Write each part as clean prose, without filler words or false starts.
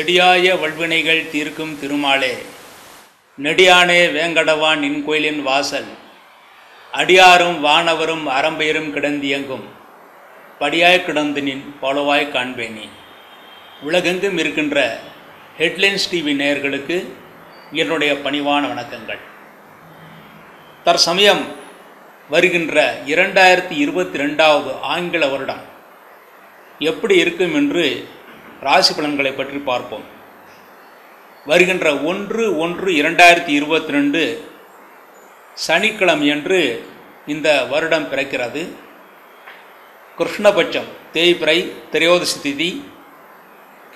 நெடியாய வல்வினைகள் தீர்க்கும் திருமாலே, நெடியானே வேங்கடவான் நின்கோயிலின் வாசல், அடியாரும் வானவரும் அறம்பெயரும் கிடந்தியங்கும் படியாய் கிடந்து நின் பாலவாய் காண்பேனி. உலகெங்கும் இருக்கின்ற ஹெட்லைன்ஸ் டிவி நேயர்களுக்கு என்னுடைய பணிவான வணக்கங்கள். தற்சமயம் வருகின்ற 2022 ஆங்கில வருடம் எப்படி இருக்கும் என்று ராசி பலன்களை பற்றி பார்ப்போம். வருகின்ற 1/1/2022 சனிக்கிழமையன்று இந்த வருடம் பிறக்கிறது. கிருஷ்ணபட்சம், தேய்பிறை, திரையோதசி திதி,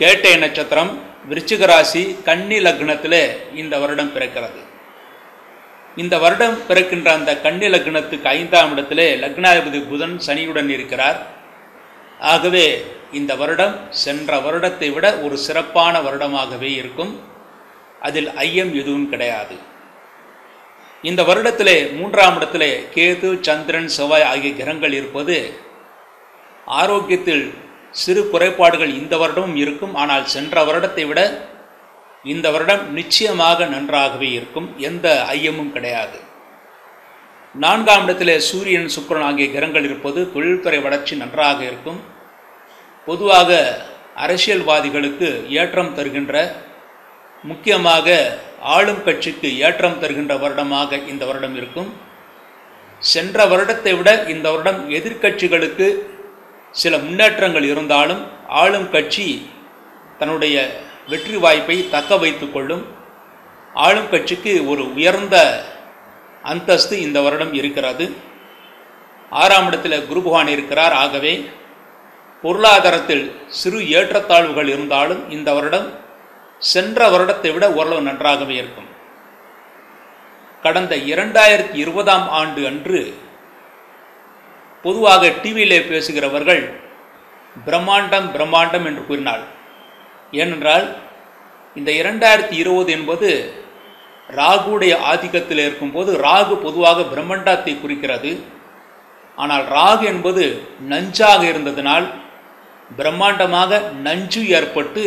கேட்டை நட்சத்திரம், விருச்சிகராசி, கன்னி லக்னத்தில் இந்த வருடம் பிறக்கிறது. இந்த வருடம் பிறக்கின்ற அந்த கன்னி லக்னத்துக்கு 5ஆம் இடத்திலே லக்னாதிபதி புதன் சனியுடன் இருக்கிறார். ஆகவே இந்த வருடம் சென்ற வருடத்தை விட ஒரு சிறப்பான வருடமாகவே இருக்கும். அதில் ஐயம் எதுவும் கிடையாது. இந்த வருடத்திலே 3ஆம் இடத்திலே கேது, சந்திரன், செவ்வாய் ஆகிய கிரகங்கள் இருப்பது ஆரோக்கியத்தில் சிறு குறைபாடுகள் இந்த வருடமும் இருக்கும். ஆனால் சென்ற வருடத்தை விட இந்த வருடம் நிச்சயமாக நன்றாகவே இருக்கும், எந்த ஐயமும் கிடையாது. 4ஆம் இடத்திலே சூரியன், சுக்கிரன் ஆகிய கிரகங்கள் இருப்பது தொழில்துறை வளர்ச்சி நன்றாக இருக்கும். பொதுவாக அரசியல்வாதிகளுக்கு ஏற்றம் தருகின்ற, முக்கியமாக ஆளும் கட்சிக்கு ஏற்றம் தருகின்ற வருடமாக இந்த வருடம் இருக்கும். சென்ற வருடத்தை விட இந்த வருடம் எதிர்க்கட்சிகளுக்கு சில முன்னேற்றங்கள் இருந்தாலும் ஆளும் கட்சி தன்னுடைய வெற்றி வாய்ப்பை தக்க வைத்து கொள்ளும். ஆளும் கட்சிக்கு ஒரு உயர்ந்த அந்தஸ்து இந்த வருடம் இருக்கிறது. 6ஆம் இடத்தில் குரு பகவான் இருக்கிறார். ஆகவே பொருளாதாரத்தில் சிறு ஏற்றத்தாழ்வுகள் இருந்தாலும் இந்த வருடம் சென்ற வருடத்தை விட ஓரளவு நன்றாகவே இருக்கும். கடந்த 2020ஆம் ஆண்டு அன்று பொதுவாக டிவியிலே பேசுகிறவர்கள் பிரம்மாண்டம் பிரம்மாண்டம் என்று கூறினார். ஏனென்றால் இந்த 2020 என்பது ராகுடைய ஆதிக்கத்தில் இருக்கும்போது ராகு பொதுவாக பிரம்மாண்டத்தை குறிக்கிறது. ஆனால் ராகு என்பது நஞ்சாக இருந்ததினால் பிரம்மாண்டமாக நஞ்சு ஏற்பட்டு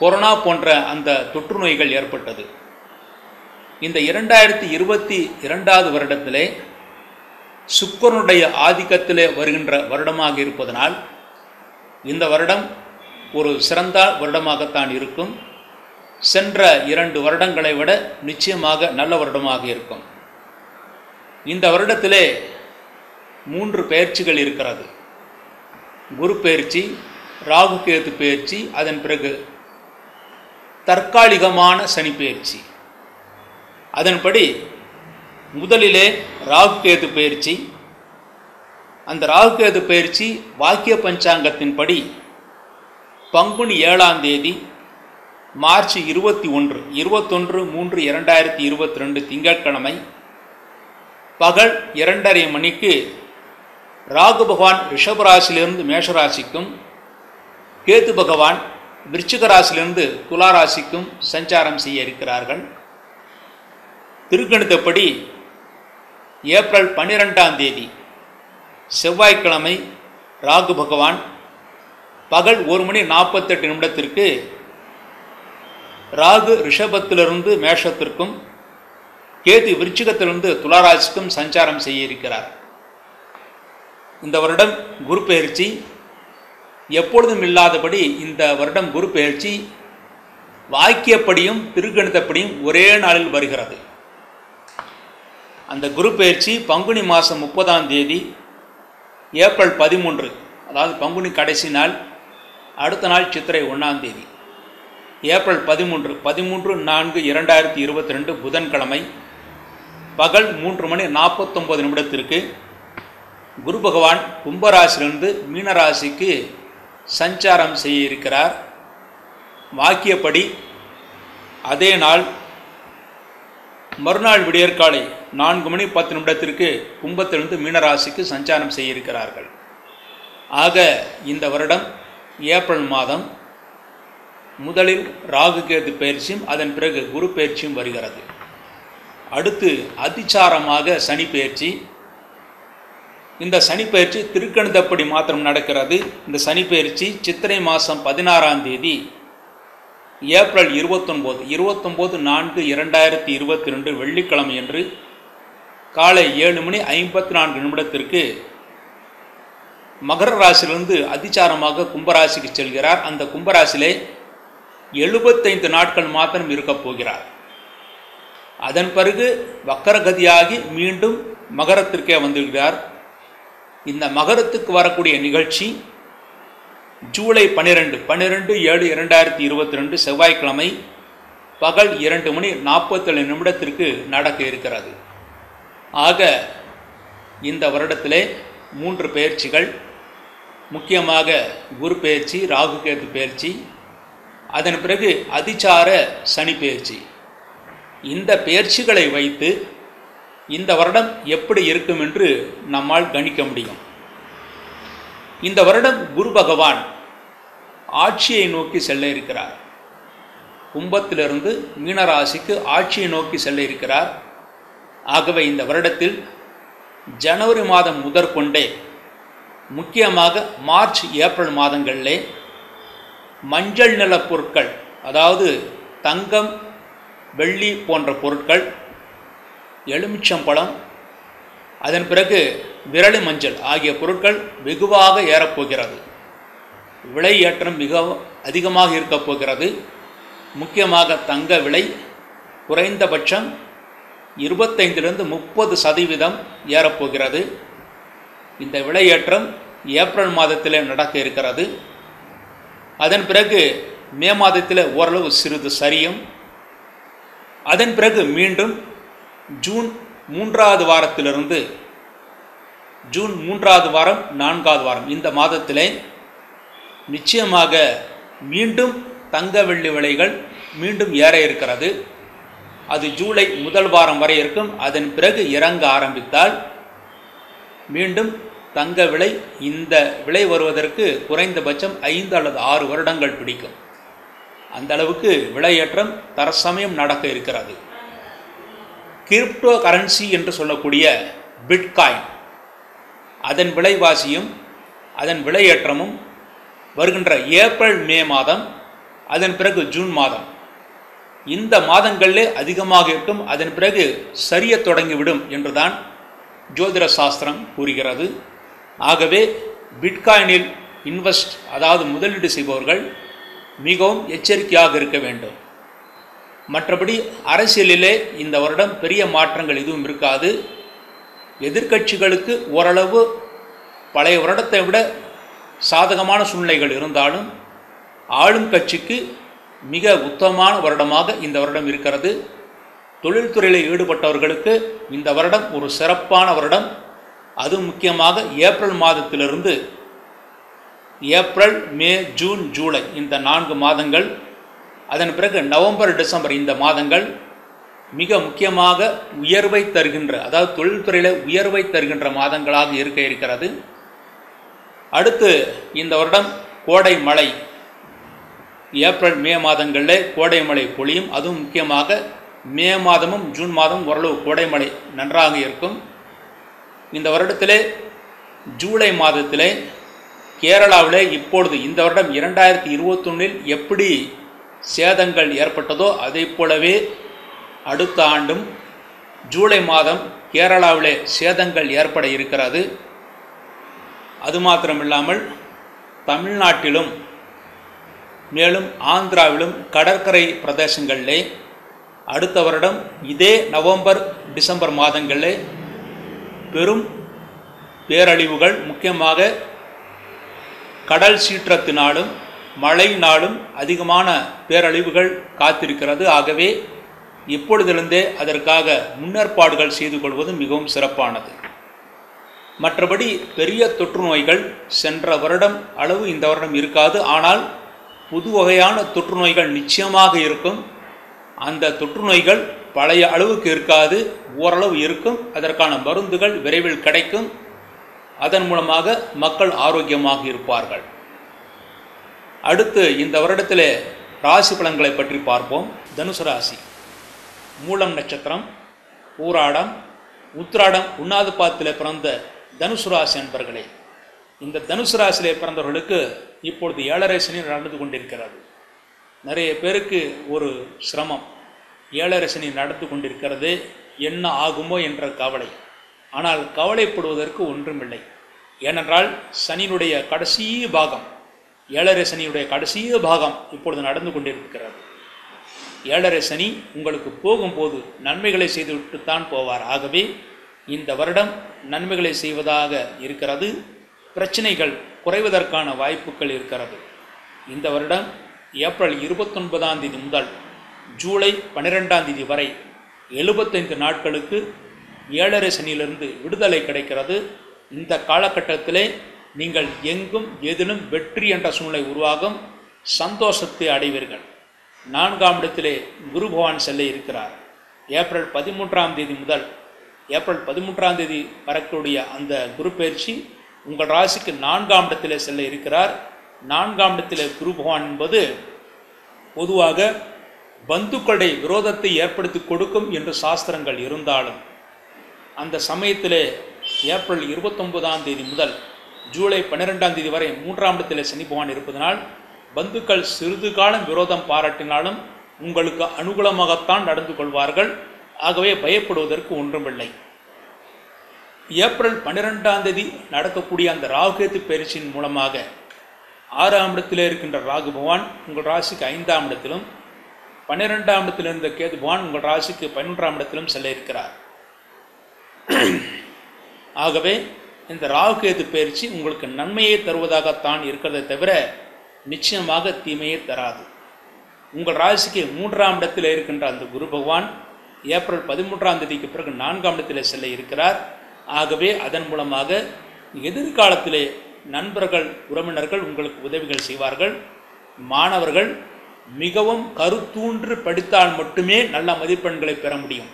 கொரோனா போன்ற அந்த தொற்று நோய்கள் ஏற்பட்டது. இந்த 2022ஆவது வருடத்திலே சுக்கிரனுடைய ஆதிக்கத்திலே வருகின்ற வருடமாக இருப்பதனால் இந்த வருடம் ஒரு சிறந்த வருடமாகத்தான் இருக்கும். சென்ற 2 வருடங்களை விட நிச்சயமாக நல்ல வருடமாக இருக்கும். இந்த வருடத்திலே 3 பெயர்ச்சிகள் இருக்கிறது. குரு பெயர்ச்சி, ராகு கேது பெயர்ச்சி, அதன் பிறகு தற்காலிகமான சனி பெயர்ச்சி. அதன்படி முதலிலே ராகுகேது பயிற்சி. அந்த ராகுகேது பயிற்சி வாக்கிய பஞ்சாங்கத்தின்படி பங்குனி 7ஆம் தேதி, மார்ச் 21 21/3/2022 திங்கட்கிழமை பகல் 2:30 மணிக்கு ராகு பகவான் ரிஷபராசியிலிருந்து மேஷராசிக்கும், கேது பகவான் விருச்சிகராசியிலிருந்து துலாராசிக்கும் சஞ்சாரம் செய்ய இருக்கிறார்கள். திருக்கணிதப்படி ஏப்ரல் 12ஆம் தேதி செவ்வாய்க்கிழமை ராகு பகவான் பகல் 1:48 ராகு ரிஷபத்திலிருந்து மேஷத்திற்கும், கேது விருச்சிகத்திலிருந்து துலாராசிக்கும் சஞ்சாரம் செய்ய இருக்கிறார். இந்த வருடம் குரு பெயர்ச்சி எப்பொழுதும் இல்லாதபடி இந்த வருடம் குரு பெயர்ச்சி வாக்கியப்படியும் திருக்கணிதப்படியும் ஒரே நாளில் வருகிறது. அந்த குரு பெயர்ச்சி பங்குனி மாதம் 30ஆம் தேதி ஏப்ரல் 13, அதாவது பங்குனி கடைசி நாள், அடுத்த நாள் சித்திரை 1ஆம் தேதி ஏப்ரல் 13 13/4/2022 புதன்கிழமை பகல் 3:49 குரு பகவான் கும்பராசிலிருந்து மீனராசிக்கு சஞ்சாரம் செய்ய இருக்கிறார். வாக்கியப்படி அதே நாள் மறுநாள் விடியற்காலை 4:10 கும்பத்திலிருந்து மீனராசிக்கு சஞ்சாரம் செய்ய இருக்கிறார்கள். ஆக இந்த வருடம் ஏப்ரல் மாதம் முதலில் ராகு கேது பயிற்சியும் அதன் பிறகு குரு பயிற்சியும் வருகிறது. அடுத்து அதிசாரமாக சனி பயிற்சி. இந்த சனி பயிற்சி திருக்கணிதப்படி மாத்திரம் நடக்கிறது. இந்த சனி பயிற்சி சித்திரை மாதம் 16ஆம் தேதி ஏப்ரல் 29 2022 வெள்ளிக்கிழமையன்று காலை 7:54 மகர ராசியிலிருந்து அதிசாரமாக கும்பராசிக்கு செல்கிறார். அந்த கும்பராசியிலே 75 நாட்கள் மாத்திரம் இருக்கப் போகிறார். அதன் பிறகு வக்கரகதியாகி மீண்டும் மகரத்திற்கே வந்துகிறார். இந்த மகரத்துக்கு வரக்கூடிய நிகழ்ச்சி ஜூலை 12/7/2022 செவ்வாய்க்கிழமை பகல் 2:47 நடக்க இருக்கிறது. ஆக இந்த வருடத்திலே 3 பெயர்ச்சிகள், முக்கியமாக குரு பெயர்ச்சி, ராகு கேது பெயர்ச்சி, அதன் பிறகு அதிசார சனி பெயர்ச்சி. இந்த பெயர்ச்சிகளை வைத்து இந்த வருடம் எப்படி இருக்கும் என்று நம்மால் கணிக்க முடியும். இந்த வருடம் குரு பகவான் ஆட்சியை நோக்கி செல்ல இருக்கிறார். கும்பத்திலிருந்து மீனராசிக்கு ஆட்சியை நோக்கி செல்ல இருக்கிறார். ஆகவே இந்த வருடத்தில் ஜனவரி மாதம் முதற்கொண்டே, முக்கியமாக மார்ச் ஏப்ரல் மாதங்களிலே மஞ்சள் நில பொருட்கள், அதாவது தங்கம் வெள்ளி போன்ற பொருட்கள், எலுமிச்சம்பழம், அதன் பிறகு விரலி மஞ்சள் ஆகிய பொருட்கள் வெகுவாக ஏறப்போகிறது. விலை ஏற்றம் மிகவும் அதிகமாக இருக்கப் போகிறது. முக்கியமாக தங்க விலை குறைந்தபட்சம் 25% - 30% ஏறப்போகிறது. இந்த விலையேற்றம் ஏப்ரல் மாதத்தில் நடக்க இருக்கிறது. அதன் பிறகு மே மாதத்தில் ஓரளவு சிறிது சரியும். அதன் பிறகு மீண்டும் ஜூன் 3வது வாரம் 4வது வாரம் இந்த மாதத்திலே நிச்சயமாக மீண்டும் தங்க வெள்ளி விலைகள் மீண்டும் ஏற இருக்கிறது. அது ஜூலை முதல் வாரம் வரை இருக்கும். அதன் பிறகு இறங்க ஆரம்பித்தால் மீண்டும் தங்க விலை, இந்த விலை வருவதற்கு குறைந்தபட்சம் 5 அல்லது 6 வருடங்கள் பிடிக்கும். அந்த அளவுக்கு விலையேற்றம் தற்சமயம் நடக்க இருக்கிறது. கிரிப்டோ கரன்சி என்று சொல்லக்கூடிய பிட்காயின், அதன் விலைவாசியும் அதன் விலையேற்றமும் வருகின்ற ஏப்ரல் மே மாதம், அதன் பிறகு ஜூன் மாதம் இந்த மாதங்களிலே அதிகமாக இருக்கும். அதன் பிறகு சரிய தொடங்கிவிடும் என்றுதான் ஜோதிட சாஸ்திரம் கூறுகிறது. ஆகவே பிட்காயினில் இன்வெஸ்ட், அதாவது முதலீடு செய்பவர்கள் மிகவும் எச்சரிக்கையாக இருக்க வேண்டும். மற்றபடி அரசியலிலே இந்த வருடம் பெரிய மாற்றங்கள் எதுவும் இருக்காது. எதிர்க்கட்சிகளுக்கு ஓரளவு பழைய வருடத்தை விட சாதகமான சூழ்நிலைகள் இருந்தாலும் ஆளும் கட்சிக்கு மிக உத்தமமான வருடமாக இந்த வருடம் இருக்கிறது. தொழில்துறையில் ஈடுபட்டவர்களுக்கு இந்த வருடம் ஒரு சிறப்பான வருடம். அது முக்கியமாக ஏப்ரல் மாதத்திலிருந்து ஏப்ரல் மே ஜூன் ஜூலை இந்த 4 மாதங்கள், அதன் பிறகு நவம்பர் டிசம்பர் இந்த மாதங்கள் மிக முக்கியமாக உயர்வை தருகின்ற, அதாவது தொழில்துறையில் உயர்வை தருகின்ற மாதங்களாக இருக்க இருக்கிறது. அடுத்து இந்த வருடம் கோடை மழை, ஏப்ரல் மே மாதங்களில் கோடை மழை பொழியும். அதுவும் முக்கியமாக மே மாதமும் ஜூன் மாதமும் ஓரளவு கோடை மழை நன்றாக இருக்கும். இந்த வருடத்திலே ஜூலை மாதத்திலே கேரளாவிலே இப்பொழுது இந்த வருடம் 2021 எப்படி சேதங்கள் ஏற்பட்டதோ அதே போலவே அடுத்த ஆண்டும் ஜூலை மாதம் கேரளாவிலே சேதங்கள் ஏற்பட இருக்கிறது. அது மாத்திரமில்லாமல் தமிழ்நாட்டிலும் மேலும் ஆந்திராவிலும் கடற்கரை பிரதேசங்களிலே அடுத்த வருடம் இதே நவம்பர் டிசம்பர் மாதங்களிலே பெரும் பேரழிவுகள், முக்கியமாக கடல் சீற்றத்தினாலும் மழையினாலும் அதிகமான பேரழிவுகள் காத்திருக்கிறது. ஆகவே இப்பொழுதிலிருந்தே அதற்காக முன்னேற்பாடுகள் செய்து கொள்வது மிகவும் சிறப்பானது. மற்றபடி பெரிய தொற்று நோய்கள் சென்ற வருடம் அளவு இந்த வருடம் இருக்காது. ஆனால் புது வகையான தொற்று நோய்கள் நிச்சயமாக இருக்கும். அந்த தொற்று நோய்கள் பழைய அளவுக்கு இருக்காது, ஓரளவு இருக்கும். அதற்கான மருந்துகள் விரைவில் கிடைக்கும். அதன் மூலமாக மக்கள் ஆரோக்கியமாக இருப்பார்கள். அடுத்து இந்த வருடத்திலே ராசி பலன்களை பற்றி பார்ப்போம். தனுசு ராசி, மூலம் நட்சத்திரம், ஊராடம் உத்திராடம் உண்ணாத பாதத்தில் பிறந்த தனுசு ராசி என்பர்களே, இந்த தனுசு ராசியிலே பிறந்தவர்களுக்கு இப்பொழுது 7.5 சனி நடந்து கொண்டிருக்கிறது. நிறைய பேருக்கு ஒரு சிரமம், ஏழரசனி நடந்து கொண்டிருக்கிறது, என்ன ஆகுமோ என்ற கவலை. ஆனால் கவலைப்படுவதற்கு ஒன்றுமில்லை. ஏனென்றால் சனியினுடைய கடைசி பாகம், ஏழரை சனியுடைய கடைசி பாகம் இப்பொழுது நடந்து கொண்டிருக்கிறது. ஏழரை சனி உங்களுக்கு போகும்போது நன்மைகளை செய்துவிட்டுத்தான் போவார். ஆகவே இந்த வருடம் நன்மைகளை செய்வதாக இருக்கிறது. பிரச்சனைகள் குறைவதற்கான வாய்ப்புகள் இருக்கிறது. இந்த வருடம் ஏப்ரல் 29ஆம் தேதி முதல் ஜூலை 12ஆம் தேதி வரை 75 நாட்களுக்கு ஏழரை சனியிலிருந்து விடுதலை கிடைக்கிறது. இந்த காலகட்டத்திலே நீங்கள் எங்கும் எதிலும் வெற்றி என்ற சூழ்நிலை உருவாகும். சந்தோஷத்தை அடைவீர்கள். 4ஆம் இடத்திலே குரு பகவான் செல்ல இருக்கிறார். ஏப்ரல் 13ஆம் தேதி முதல் ஏப்ரல் 13ஆம் தேதி வரக்கூடிய அந்த குரு பயிற்சி உங்கள் ராசிக்கு 4ஆம் இடத்திலே செல்ல இருக்கிறார். 4ஆம் இடத்திலே குரு பகவான் என்பது பொதுவாக பந்துக்களுடைய விரோதத்தை ஏற்படுத்தி கொடுக்கும் என்று சாஸ்திரங்கள் இருந்தாலும், அந்த சமயத்திலே ஏப்ரல் 29ஆம் தேதி முதல் ஜூலை 12ஆம் தேதி வரை 3ஆம் இடத்திலே சனி பகவான் இருப்பதனால் பந்துக்கள் சிறிது காலம் விரோதம் பாராட்டினாலும் உங்களுக்கு அனுகூலமாகத்தான் நடந்து கொள்வார்கள். ஆகவே பயப்படுவதற்கு ஒன்றுமில்லை. ஏப்ரல் 12ஆம் தேதி நடக்கக்கூடிய அந்த ராகுகேது பயிற்சியின் மூலமாக 6ஆம் இடத்திலே இருக்கின்ற ராகு பகவான் உங்கள் ராசிக்கு 5ஆம் இடத்திலும், 12ஆம் இடத்தில் இருந்த கேது பகவான் உங்கள் ராசிக்கு 11ஆம் இடத்திலும் செல்ல இருக்கிறார். ஆகவே இந்த ராகுகேது பயிற்சி உங்களுக்கு நன்மையை தருவதாகத்தான் இருக்கிறதை தவிர நிச்சயமாக தீமையை தராது. உங்கள் ராசிக்கு 3ஆம் இடத்தில் இருக்கின்ற அந்த குரு பகவான் ஏப்ரல் 13ஆம் தேதிக்கு பிறகு 4ஆம் இடத்தில் செல்ல இருக்கிறார். ஆகவே அதன் மூலமாக எதிர்காலத்திலே நண்பர்கள், உறவினர்கள் உங்களுக்கு உதவிகள் செய்வார்கள். மாணவர்கள் மிகவும் கருத்தூன்று படித்தால் மட்டுமே நல்ல மதிப்பெண்களை பெற முடியும்.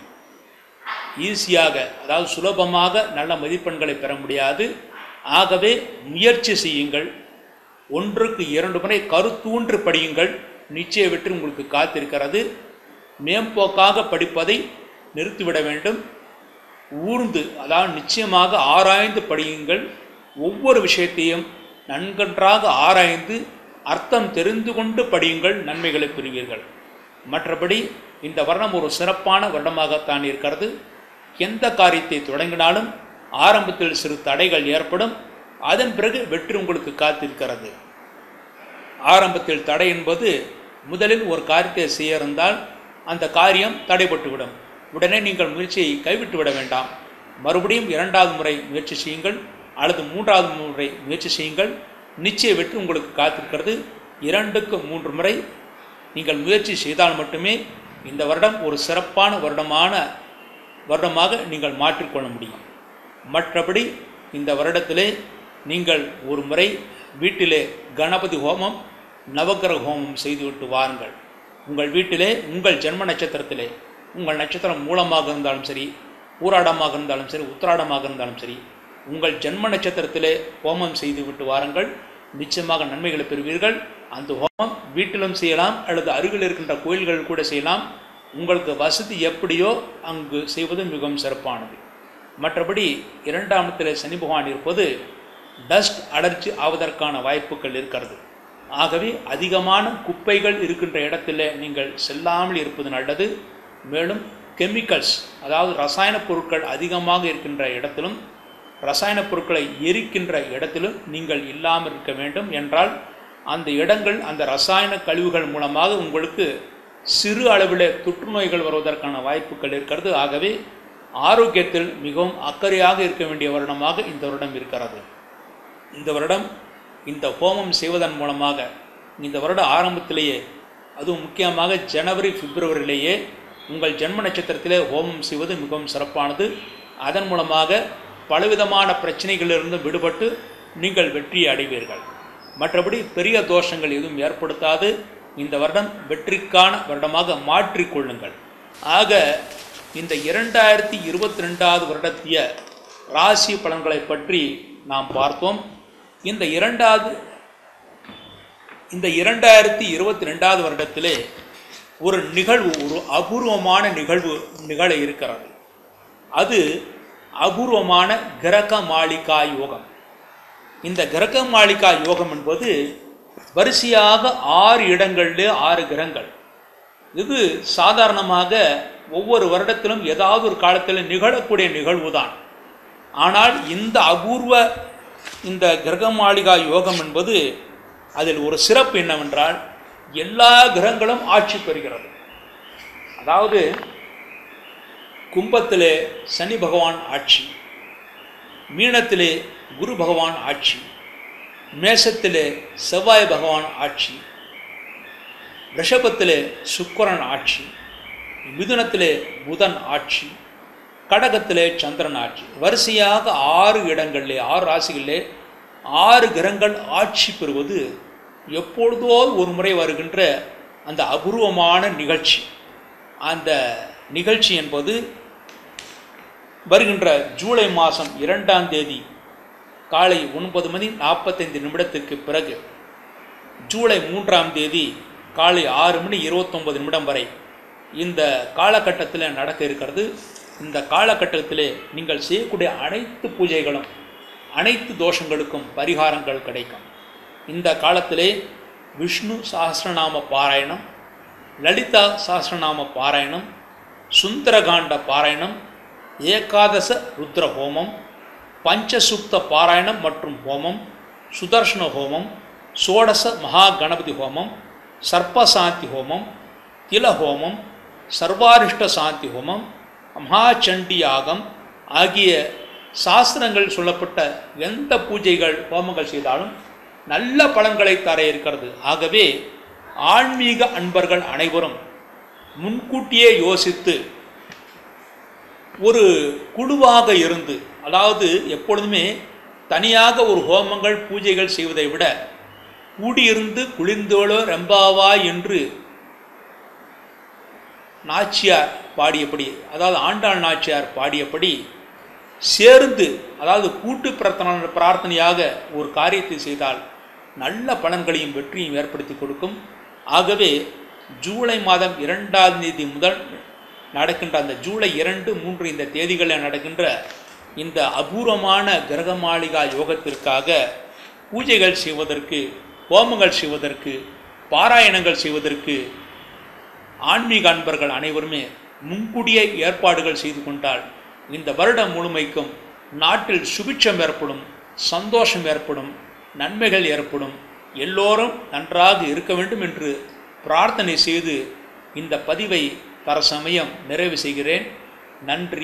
ஈஸியாக, அதாவது சுலபமாக நல்ல மதிப்பெண்களை பெற முடியாது. ஆகவே முயற்சி செய்யுங்கள். 1க்கு 2 முறை கருத்தூன்று படியுங்கள். நிச்சய வெற்றி உங்களுக்கு காத்திருக்கிறது. மேம்போக்காக படிப்பதை நிறுத்திவிட வேண்டும். ஊர்ந்து, அதாவது நிச்சயமாக ஆராய்ந்து படியுங்கள். ஒவ்வொரு விஷயத்தையும் நன்கன்றாக ஆராய்ந்து அர்த்தம் தெரிந்து கொண்டு படியுங்கள். நன்மைகளை பெறுவீர்கள். மற்றபடி இந்த வருடம் ஒரு சிறப்பான வருடமாகத்தான் இருக்கிறது. எந்த காரியத்தை தொடங்கினாலும் ஆரம்பத்தில் சிறு தடைகள் ஏற்படும். அதன் பிறகு வெற்றி உங்களுக்கு காத்திருக்கிறது. ஆரம்பத்தில் தடை என்பது முதலில் ஒரு காரியத்தை செய்ய இருந்தால் அந்த காரியம் தடைபட்டுவிடும். உடனே நீங்கள் முயற்சியை கைவிட்டு விட வேண்டாம். மறுபடியும் 2வது முறை முயற்சி செய்யுங்கள் அல்லது 3வது முறை முயற்சி செய்யுங்கள். நிச்சய வெற்றி உங்களுக்கு காத்திருக்கிறது. 2க்கு 3 முறை நீங்கள் முயற்சி செய்தால் மட்டுமே இந்த வருடம் ஒரு சிறப்பான வருடமாக நீங்கள் மாற்றிக்கொள்ள முடியும். மற்றபடி இந்த வருடத்திலே நீங்கள் ஒரு முறை வீட்டிலே கணபதி ஹோமம், நவக்கிரக ஹோமம் செய்துவிட்டு வாருங்கள். உங்கள் வீட்டிலே உங்கள் ஜென்ம நட்சத்திரத்திலே, உங்கள் நட்சத்திரம் மூலமாக இருந்தாலும் சரி, பூராடமாக இருந்தாலும் சரி, உத்திராடமாக இருந்தாலும் சரி, உங்கள் ஜென்ம நட்சத்திரத்திலே ஹோமம் செய்து விட்டு வாருங்கள். நிச்சயமாக நன்மைகளை பெறுவீர்கள். அந்த ஹோமம் வீட்டிலும் செய்யலாம் அல்லது அருகில் இருக்கின்ற கோயில்கள் கூட செய்யலாம். உங்களுக்கு வசதி எப்படியோ அங்கு செய்வது மிகவும் சிறப்பானது. மற்றபடி 2ஆம் இடத்திலே சனி பகவான் இருப்பது டஸ்ட் அலர்ஜி ஆவதற்கான வாய்ப்புகள் இருக்கிறது. ஆகவே அதிகமான குப்பைகள் இருக்கின்ற இடத்திலே நீங்கள் செல்லாமல் இருப்பது நல்லது. மேலும் கெமிக்கல்ஸ், அதாவது ரசாயன பொருட்கள் அதிகமாக இருக்கின்ற இடத்திலும், ரசாயன பொருட்களை எரிக்கின்ற இடத்திலும் நீங்கள் இல்லாமல் இருக்க வேண்டும். என்றால் அந்த இடங்கள் அந்த ரசாயன கழிவுகள் மூலமாக உங்களுக்கு சிறு அளவில் தொற்று நோய்கள் வருவதற்கான வாய்ப்புகள் இருக்கிறது. ஆகவே ஆரோக்கியத்தில் மிகவும் அக்கறையாக இருக்க வேண்டிய வருடமாக இந்த வருடம் இருக்கிறது. இந்த வருடம் இந்த ஹோமம் செய்வதன் மூலமாக இந்த வருட ஆரம்பத்திலேயே, அதுவும் முக்கியமாக ஜனவரி, பிப்ரவரியிலேயே உங்கள் ஜென்ம நட்சத்திரத்திலே ஹோமம் செய்வது மிகவும் சிறப்பானது. அதன் மூலமாக பலவிதமான பிரச்சனைகளிலிருந்து விடுபட்டு நீங்கள் வெற்றியை அடைவீர்கள். மற்றபடி பெரிய தோஷங்கள் எதுவும் ஏற்படுத்தாது. இந்த வருடம் வெற்றிக்கான வருடமாக மாற்றிக்கொள்ளுங்கள். ஆக இந்த 2022ஆவது வருடத்திய ராசி பலன்களை பற்றி நாம் பார்த்தோம். இந்த 2022ஆவது வருடத்திலே ஒரு நிகழ்வு, ஒரு அபூர்வமான நிகழ்வு நிகழ இருக்கிறது. அது அபூர்வமான கிரக மாளிகா யோகம். இந்த கிரக மாளிகா யோகம் என்பது வரிசையாக 6 இடங்களிலே 6 கிரகங்கள். இது சாதாரணமாக ஒவ்வொரு வருடத்திலும் ஏதாவது ஒரு காலத்தில் நிகழக்கூடிய நிகழ்வுதான். ஆனால் இந்த அபூர்வ இந்த கிரக மாளிகா யோகம் என்பது அதில் ஒரு சிறப்பு என்னவென்றால் எல்லா கிரகங்களும் ஆட்சி பெறுகிறது. அதாவது கும்பத்திலே சனி பகவான் ஆட்சி, மீனத்திலே குரு பகவான் ஆட்சி, மேஷத்திலே செவ்வாய் பகவான் ஆட்சி, ரிஷபத்திலே சுக்கிரன் ஆட்சி, மிதுனத்திலே புதன் ஆட்சி, கடகத்திலே சந்திரன் ஆட்சி. வரிசையாக 6 இடங்களிலே 6 ராசிகளிலே 6 கிரகங்கள் ஆட்சி பெறுவது எப்பொழுதோ ஒரு முறை வருகின்ற அந்த அபூர்வமான நிகழ்ச்சி. அந்த நிகழ்ச்சி என்பது வருகின்ற ஜூலை மாதம் 2ஆம் தேதி காலை 9:45 பிறகு ஜூலை 3ஆம் தேதி காலை 6:29 வரை இந்த காலகட்டத்தில் நடக்க இருக்கிறது. இந்த காலகட்டத்திலே நீங்கள் செய்யக்கூடிய அனைத்து பூஜைகளும் அனைத்து தோஷங்களுக்கும் பரிகாரங்கள் கிடைக்கும். இந்த காலத்திலே விஷ்ணு சஹஸ்ரநாம பாராயணம், லலிதா சஹஸ்ரநாம பாராயணம், சுந்தரகாண்ட பாராயணம், ஏகாதச ருத்ர ஹோமம், பஞ்சசுப்த பாராயணம் மற்றும் ஹோமம், சுதர்ஷன ஹோமம், சோடச மகா கணபதி ஹோமம், சர்ப்பசாந்தி ஹோமம், தில ஹோமம், சர்வாரிஷ்ட சாந்தி ஹோமம், மகாச்சண்டி யாகம் ஆகிய சாஸ்திரங்கள் சொல்லப்பட்ட எந்த பூஜைகள் ஹோமங்கள் செய்தாலும் நல்ல பலன்களை தர இருக்கிறது. ஆகவே ஆன்மீக அன்பர்கள் அனைவரும் முன்கூட்டியே யோசித்து ஒரு குழுவாக இருந்து, அதாவது எப்பொழுதுமே தனியாக ஒரு ஹோமங்கள் பூஜைகள் செய்வதை விட கூடியிருந்து குளிர்ந்தோளோ ரெம்பாவா என்று நாச்சியார் பாடியபடி, அதாவது ஆண்டாள் நாச்சியார் பாடியபடி சேர்ந்து, அதாவது கூட்டு பிரார்த்தனையாக ஒரு காரியத்தை செய்தால் நல்ல பலன்களையும் வெற்றியும் ஏற்படுத்தி கொடுக்கும். ஆகவே ஜூலை மாதம் 2ஆம் தேதி முதல் நடக்கின்ற அந்த ஜூலை 2, 3 இந்த தேதிகளில் நடக்கின்ற இந்த அபூர்வமான கிரக மாளிகா யோகத்திற்காக பூஜைகள் செய்வதற்கு, ஹோமங்கள் செய்வதற்கு, பாராயணங்கள் செய்வதற்கு ஆன்மீக அன்பர்கள் அனைவருமே முன்கூடிய ஏற்பாடுகள் செய்து கொண்டால் இந்த வருடம் முழுமைக்கும் நாட்டில் சுபிட்சம் ஏற்படும், சந்தோஷம் ஏற்படும், நன்மைகள் ஏற்படும். எல்லோரும் நன்றாக இருக்க வேண்டும் என்று பிரார்த்தனை செய்து இந்த பதிவை தற்சமயம் நிறைவு செய்கிறேன். நன்றி.